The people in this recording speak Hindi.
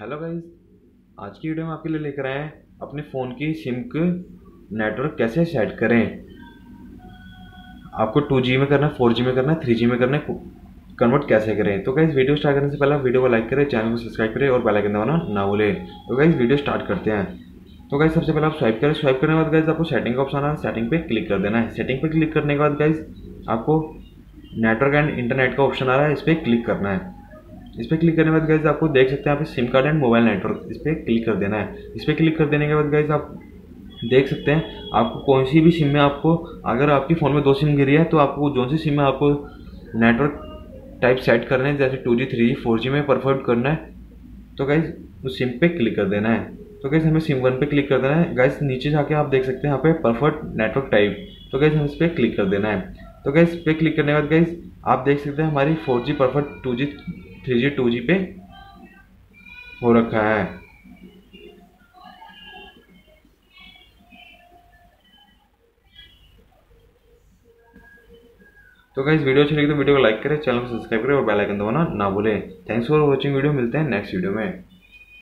हेलो गाइस, आज की वीडियो में आपके लिए लेकर आए हैं अपने फ़ोन की सिम के नेटवर्क कैसे सेट करें। आपको 2G में करना है, 4G में करना है, 3G में करना है, कन्वर्ट कैसे करें। तो गाइस वीडियो स्टार्ट करने से पहले वीडियो को लाइक करें, चैनल को सब्सक्राइब करें और बेल आइकन दबाना ना भूलें। तो गाइस वीडियो स्टार्ट करते हैं। तो गाइस सबसे पहले आप स्वाइप करें। स्वाइप करने के बाद गाइस आपको सेटिंग का ऑप्शन आना है, सेटिंग पर क्लिक कर देना है। सेटिंग पर क्लिक करने के बाद गाइस आपको नेटवर्क एंड इंटरनेट का ऑप्शन आ रहा है, इस पर क्लिक करना है। इस पर क्लिक करने के बाद गाइस आपको देख सकते हैं यहाँ पे SIM card and mobile network, इस पर क्लिक कर देना है। इस पर क्लिक कर देने के बाद गाइस आप देख सकते हैं आपको कौन सी भी सिम में, आपको अगर आपके फ़ोन में 2 सिम गिरी है तो आपको कौन सी सिम में आपको नेटवर्क टाइप सेट करना है, जैसे 2G 3G 4G में परफॉर्म करना है तो गाइस उस सिम पर क्लिक कर देना है। तो गाइस हमें सिम 1 पर क्लिक कर देना है। गाइस नीचे जाके आप देख सकते हैं यहाँ पे परफॉर्म नेटवर्क टाइप, तो गाइस हम इस पर क्लिक कर देना है। तो गाइस इस पर क्लिक करने के बाद गाइस आप देख सकते हैं हमारी 4G perform 2G 3G 2G पे हो रखा है। तो गाइस वीडियो अच्छी लगी तो वीडियो को लाइक करें, चैनल को सब्सक्राइब करें और बेल आइकन दबाना ना भूलें। थैंक्स फॉर वॉचिंग वीडियो, मिलते हैं नेक्स्ट वीडियो में।